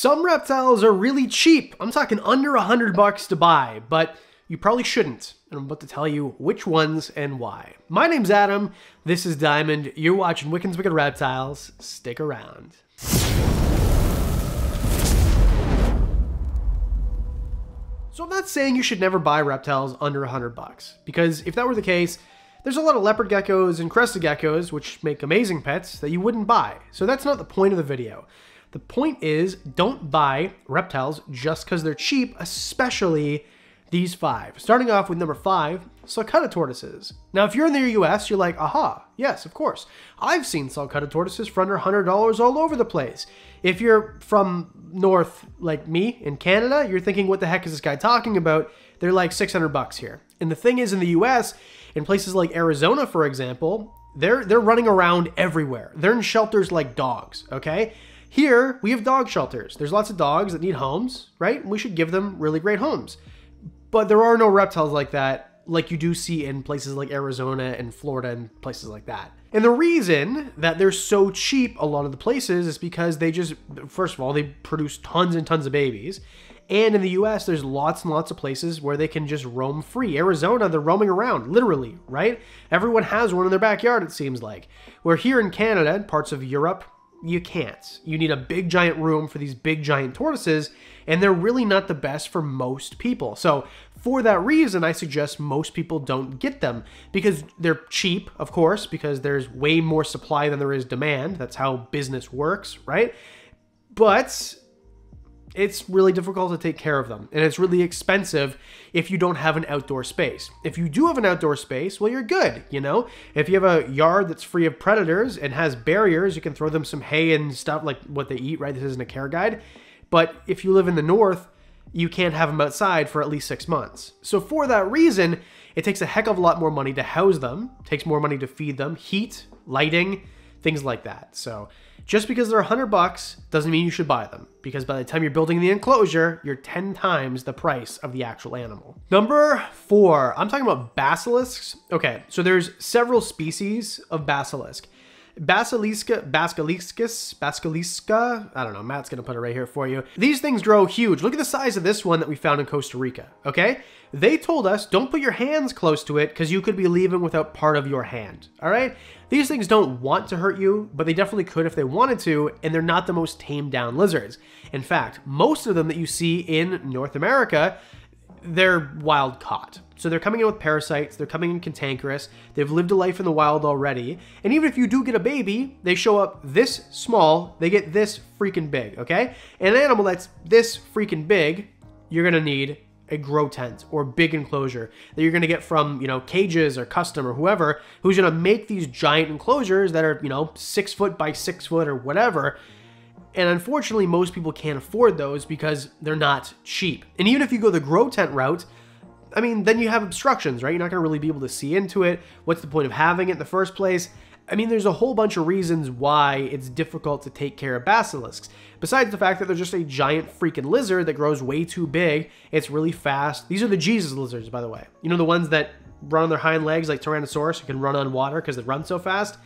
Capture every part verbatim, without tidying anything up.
Some reptiles are really cheap. I'm talking under a hundred bucks to buy, but you probably shouldn't. And I'm about to tell you which ones and why. My name's Adam. This is Diamond. You're watching Wickens Wicked Reptiles. Stick around. So I'm not saying you should never buy reptiles under a hundred bucks, because if that were the case, there's a lot of leopard geckos and crested geckos, which make amazing pets, that you wouldn't buy. So that's not the point of the video. The point is, don't buy reptiles just because they're cheap, especially these five. Starting off with number five, sulcata tortoises. Now, if you're in the U S, you're like, aha, yes, of course. I've seen sulcata tortoises for under a hundred dollars all over the place. If you're from north, like me, in Canada, you're thinking, what the heck is this guy talking about? They're like six hundred bucks here. And the thing is, in the U S, in places like Arizona, for example, they're, they're running around everywhere. They're in shelters like dogs, okay? Here, we have dog shelters. There's lots of dogs that need homes, right? We should give them really great homes. But there are no reptiles like that, like you do see in places like Arizona and Florida and places like that. And the reason that they're so cheap a lot of the places is because they just, first of all, they produce tons and tons of babies. And in the U S, there's lots and lots of places where they can just roam free. Arizona, they're roaming around, literally, right? Everyone has one in their backyard, it seems like. Where here in Canada and parts of Europe, you can't. You need a big giant room for these big giant tortoises, and they're really not the best for most people. So for that reason, I suggest most people don't get them, because they're cheap, of course, because there's way more supply than there is demand. That's how business works, right? But it's really difficult to take care of them, and it's really expensive if you don't have an outdoor space. If you do have an outdoor space, well, you're good, you know? If you have a yard that's free of predators and has barriers, you can throw them some hay and stuff like what they eat, right? This isn't a care guide. But if you live in the north, you can't have them outside for at least six months. So for that reason, it takes a heck of a lot more money to house them, it takes more money to feed them, heat, lighting, things like that. So just because they're a hundred bucks doesn't mean you should buy them, because by the time you're building the enclosure, you're ten times the price of the actual animal. Number four, I'm talking about basilisks. Okay, so there's several species of basilisk. Basiliska, basiliscus, basiliska, I don't know, Matt's gonna put it right here for you. These things grow huge. Look at the size of this one that we found in Costa Rica, okay? They told us, don't put your hands close to it because you could be leaving without part of your hand, all right? These things don't want to hurt you, but they definitely could if they wanted to, and they're not the most tamed down lizards. In fact, most of them that you see in North America, they're wild caught. So they're coming in with parasites, they're coming in cantankerous, they've lived a life in the wild already, and even if you do get a baby, they show up this small, they get this freaking big, okay? And an animal that's this freaking big, you're gonna need a grow tent or big enclosure that you're gonna get from, you know, Cages or Custom or whoever, who's gonna make these giant enclosures that are, you know, six foot by six foot or whatever. And unfortunately, most people can't afford those because they're not cheap. And even if you go the grow tent route, I mean, then you have obstructions, right? You're not gonna really be able to see into it. What's the point of having it in the first place? I mean, there's a whole bunch of reasons why it's difficult to take care of basilisks. Besides the fact that they're just a giant freaking lizard that grows way too big, it's really fast. These are the Jesus lizards, by the way. You know, the ones that run on their hind legs like Tyrannosaurus, who can run on water because they run so fast?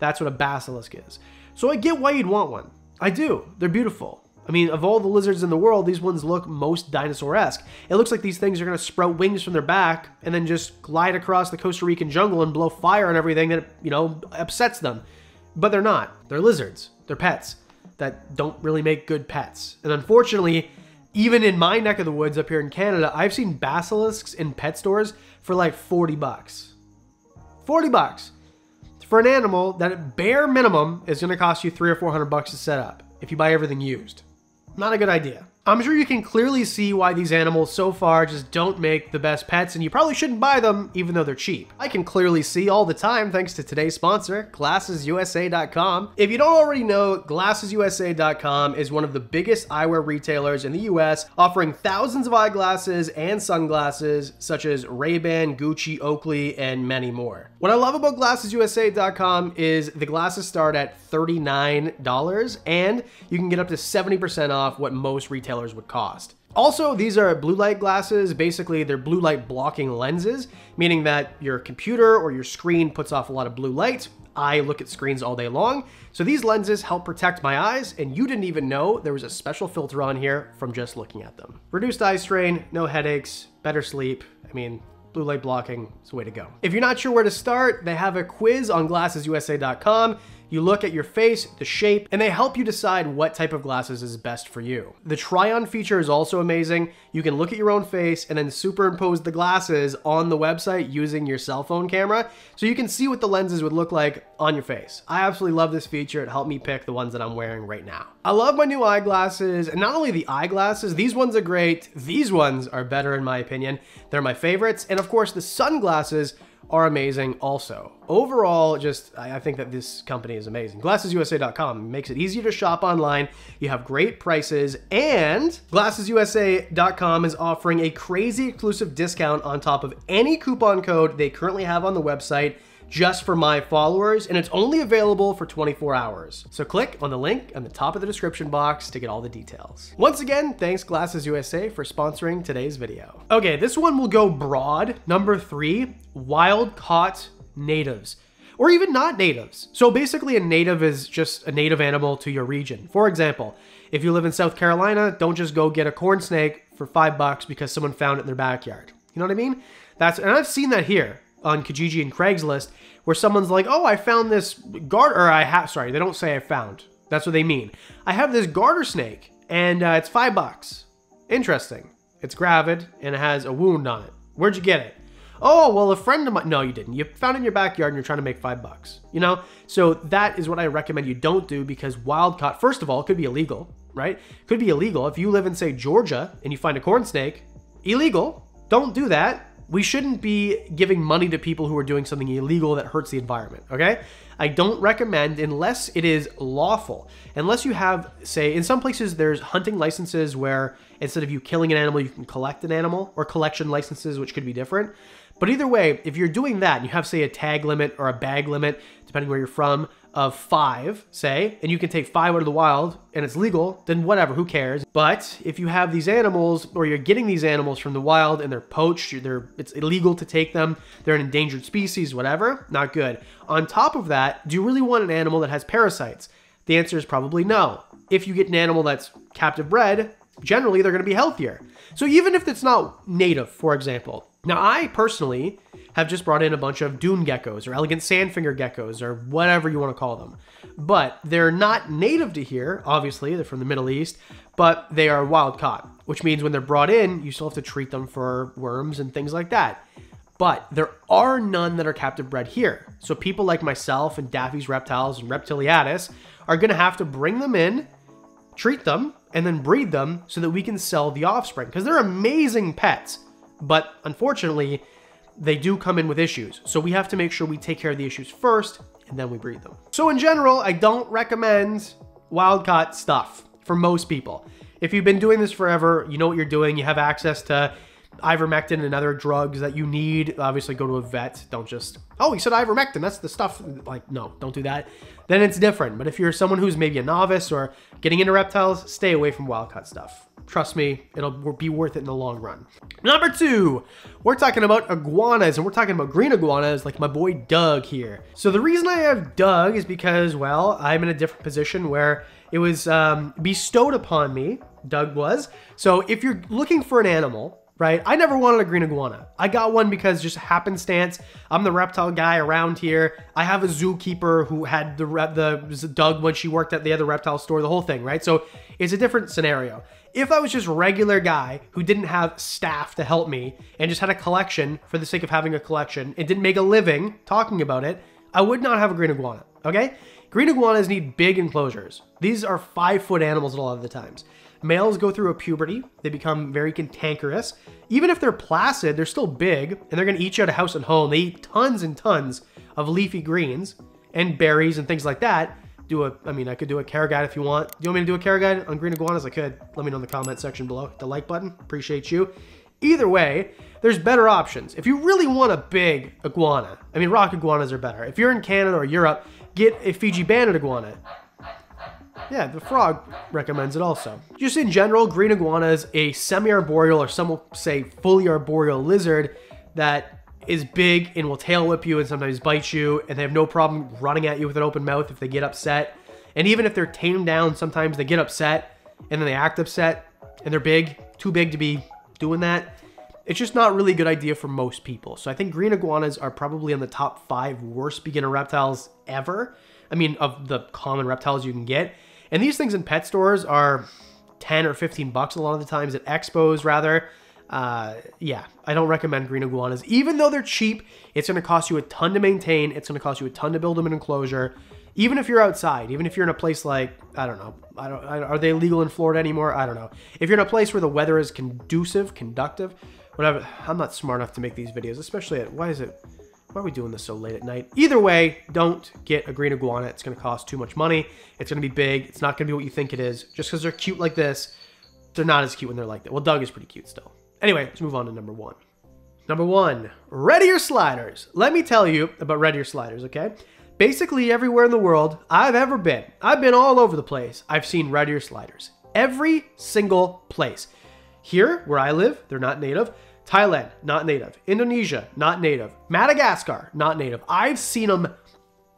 That's what a basilisk is. So I get why you'd want one. I do. They're beautiful. I mean, of all the lizards in the world, these ones look most dinosaur-esque. It looks like these things are going to sprout wings from their back and then just glide across the Costa Rican jungle and blow fire on everything that, you know, upsets them. But they're not. They're lizards. They're pets that don't really make good pets. And unfortunately, even in my neck of the woods up here in Canada, I've seen basilisks in pet stores for like forty bucks. forty bucks. For an animal that at bare minimum is going to cost you three or four hundred bucks to set up if you buy everything used. Not a good idea. I'm sure you can clearly see why these animals so far just don't make the best pets, and you probably shouldn't buy them even though they're cheap. I can clearly see all the time thanks to today's sponsor, Glasses U S A dot com. If you don't already know, Glasses U S A dot com is one of the biggest eyewear retailers in the U S, offering thousands of eyeglasses and sunglasses such as Ray-Ban, Gucci, Oakley, and many more. What I love about Glasses U S A dot com is the glasses start at thirty-nine dollars, and you can get up to seventy percent off what most retailers retailers would cost. Also, these are blue light glasses. Basically, they're blue light blocking lenses, meaning that your computer or your screen puts off a lot of blue light. I look at screens all day long, so these lenses help protect my eyes, and you didn't even know there was a special filter on here from just looking at them. Reduced eye strain, no headaches, better sleep. I mean, blue light blocking is the way to go. If you're not sure where to start, they have a quiz on glasses U S A dot com. You look at your face, the shape, and they help you decide what type of glasses is best for you. The try-on feature is also amazing. You can look at your own face and then superimpose the glasses on the website using your cell phone camera, so you can see what the lenses would look like on your face. I absolutely love this feature. It helped me pick the ones that I'm wearing right now. I love my new eyeglasses, and not only the eyeglasses, these ones are great. These ones are better in my opinion. They're my favorites, and of course the sunglasses are amazing also. Overall, just I think that this company is amazing. glasses U S A dot com makes it easier to shop online. You have great prices, and glasses U S A dot com is offering a crazy exclusive discount on top of any coupon code they currently have on the website just for my followers, and it's only available for twenty-four hours. So click on the link on the top of the description box to get all the details. Once again, thanks Glasses U S A for sponsoring today's video. Okay, this one will go broad. Number three, wild caught natives, or even not natives. So basically a native is just a native animal to your region. For example, if you live in South Carolina, don't just go get a corn snake for five bucks because someone found it in their backyard. You know what I mean? That's, and I've seen that here on Kijiji and Craigslist, where someone's like, oh, I found this garter, or I have, sorry, they don't say I found. That's what they mean. I have this garter snake, and uh, it's five bucks. Interesting. It's gravid, and it has a wound on it. Where'd you get it? Oh, well, a friend of mine. No, you didn't. You found it in your backyard, and you're trying to make five bucks, you know? So that is what I recommend you don't do, because wild caught, first of all, it could be illegal, right? It could be illegal. If you live in, say, Georgia, and you find a corn snake, illegal. Don't do that. We shouldn't be giving money to people who are doing something illegal that hurts the environment, okay? I don't recommend, unless it is lawful. Unless you have, say, in some places there's hunting licenses where instead of you killing an animal, you can collect an animal, or collection licenses, which could be different. But either way, if you're doing that and you have, say, a tag limit or a bag limit, depending where you're from, of five, say, and you can take five out of the wild and it's legal, then whatever, who cares? But if you have these animals, or you're getting these animals from the wild and they're poached, they're, it's illegal to take them, they're an endangered species, whatever, not good. On top of that, do you really want an animal that has parasites? The answer is probably no. If you get an animal that's captive bred, generally they're gonna be healthier. So even if it's not native, for example. Now I personally have just brought in a bunch of dune geckos, or elegant sandfinger geckos, or whatever you want to call them. But they're not native to here, obviously, they're from the Middle East, but they are wild caught, which means when they're brought in, you still have to treat them for worms and things like that. But there are none that are captive bred here. So people like myself and Daffy's Reptiles and Reptiliatus are going to have to bring them in, treat them, and then breed them so that we can sell the offspring, because they're amazing pets. But unfortunately, they do come in with issues. So we have to make sure we take care of the issues first, and then we breed them. So in general, I don't recommend wild caught stuff for most people. If you've been doing this forever, you know what you're doing. You have access to Ivermectin and other drugs that you need. Obviously go to a vet. Don't just, oh, he said Ivermectin, that's the stuff. Like, no, don't do that. Then it's different. But if you're someone who's maybe a novice or getting into reptiles, stay away from wild caught stuff. Trust me, it'll be worth it in the long run. Number two, we're talking about iguanas, and we're talking about green iguanas like my boy Doug here. So the reason I have Doug is because, well, I'm in a different position where it was um, bestowed upon me, Doug was. So if you're looking for an animal, right? I never wanted a green iguana. I got one because just happenstance. I'm the reptile guy around here. I have a zookeeper who had the the Doug when she worked at the other reptile store, the whole thing, right? So it's a different scenario. If I was just regular guy who didn't have staff to help me and just had a collection for the sake of having a collection and didn't make a living talking about it, I would not have a green iguana, okay? Green iguanas need big enclosures. These are five foot animals a lot of the times. Males go through a puberty, they become very cantankerous. Even if they're placid, they're still big, and they're gonna eat you out of house and home. They eat tons and tons of leafy greens and berries and things like that. Do a, I mean, I could do a care guide if you want. Do you want me to do a care guide on green iguanas? I could. Let me know in the comment section below. Hit the like button, appreciate you. Either way, there's better options. If you really want a big iguana, I mean, rock iguanas are better. If you're in Canada or Europe, get a Fiji banded iguana. Yeah, the frog recommends it also. Just in general, green iguana is a semi-arboreal, or some will say fully arboreal lizard that is big and will tail whip you and sometimes bite you, and they have no problem running at you with an open mouth if they get upset. And even if they're tamed down, sometimes they get upset and then they act upset and they're big, too big to be doing that. It's just not really a good idea for most people. So I think green iguanas are probably in the top five worst beginner reptiles ever. I mean, of the common reptiles you can get. And these things in pet stores are ten or fifteen bucks a lot of the times, at expos rather. Uh, yeah, I don't recommend green iguanas. Even though they're cheap, it's gonna cost you a ton to maintain. It's gonna cost you a ton to build them an enclosure. Even if you're outside, even if you're in a place like, I don't know, I don't, I, are they legal in Florida anymore? I don't know. If you're in a place where the weather is conducive, conductive, whatever, I'm not smart enough to make these videos, especially at, why is it, why are we doing this so late at night? Either way, don't get a green iguana. It's going to cost too much money. It's going to be big. It's not going to be what you think it is. Just because they're cute like this, they're not as cute when they're like that. Well, Doug is pretty cute still. Anyway, let's move on to number one. Number one, red ear sliders. Let me tell you about red ear sliders, okay? Basically everywhere in the world I've ever been, I've been all over the place, I've seen red ear sliders. Every single place. Here, where I live, they're not native. Thailand, not native. Indonesia, not native. Madagascar, not native. I've seen them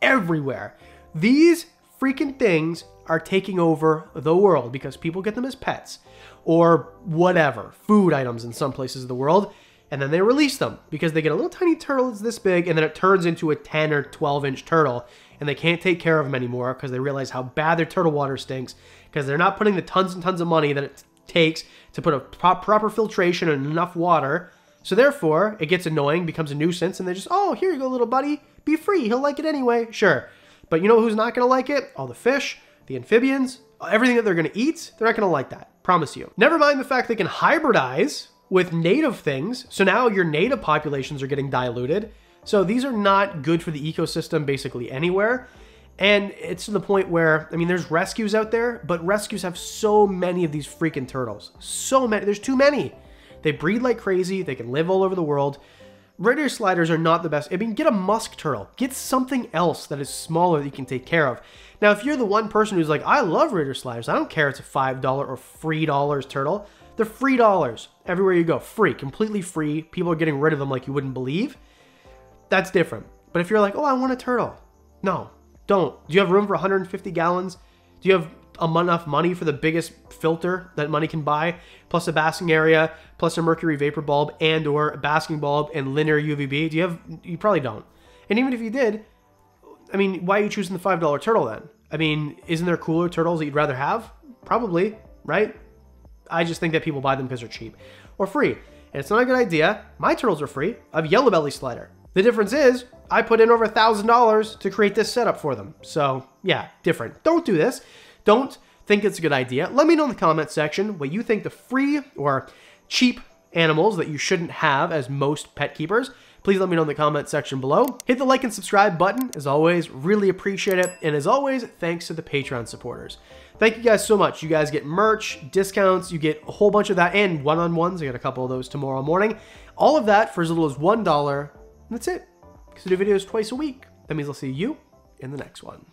everywhere. These freaking things are taking over the world because people get them as pets or whatever, food items in some places of the world, and then they release them because they get a little tiny turtle that's this big, and then it turns into a ten or twelve inch turtle, and they can't take care of them anymore because they realize how bad their turtle water stinks because they're not putting the tons and tons of money that it takes to put a pro proper filtration and enough water. So therefore, it gets annoying, becomes a nuisance, and they just, oh, here you go, little buddy. Be free. He'll like it anyway. Sure. But you know who's not going to like it? All the fish, the amphibians, everything that they're going to eat, they're not going to like that. Promise you. Never mind the fact they can hybridize with native things. So now your native populations are getting diluted. So these are not good for the ecosystem basically anywhere. And it's to the point where, I mean, there's rescues out there, but rescues have so many of these freaking turtles. So many. There's too many. They breed like crazy. They can live all over the world. Red ear sliders are not the best. I mean, get a musk turtle. Get something else that is smaller that you can take care of. Now, if you're the one person who's like, I love red ear sliders, I don't care it's a five dollar or three dollar turtle. They're free dollars everywhere you go. Free. Completely free. People are getting rid of them like you wouldn't believe. That's different. But if you're like, oh, I want a turtle. No. Don't. Do you have room for one hundred fifty gallons? Do you have enough money for the biggest filter that money can buy, plus a basking area, plus a mercury vapor bulb and or a basking bulb and linear U V B? Do you have, you probably don't. And even if you did, I mean, why are you choosing the five dollar turtle then? I mean, isn't there cooler turtles that you'd rather have? Probably, right? I just think that people buy them because they're cheap or free. And it's not a good idea. My turtles are free. I have yellow belly slider. The difference is, I put in over one thousand dollars to create this setup for them. So, yeah, different. Don't do this. Don't think it's a good idea. Let me know in the comment section what you think the free or cheap animals that you shouldn't have as most pet keepers. Please let me know in the comment section below. Hit the like and subscribe button. As always, really appreciate it. And as always, thanks to the Patreon supporters. Thank you guys so much. You guys get merch, discounts, you get a whole bunch of that, and one-on-ones. I got a couple of those tomorrow morning. All of that for as little as one dollar. And that's it, because I do videos twice a week. That means I'll see you in the next one.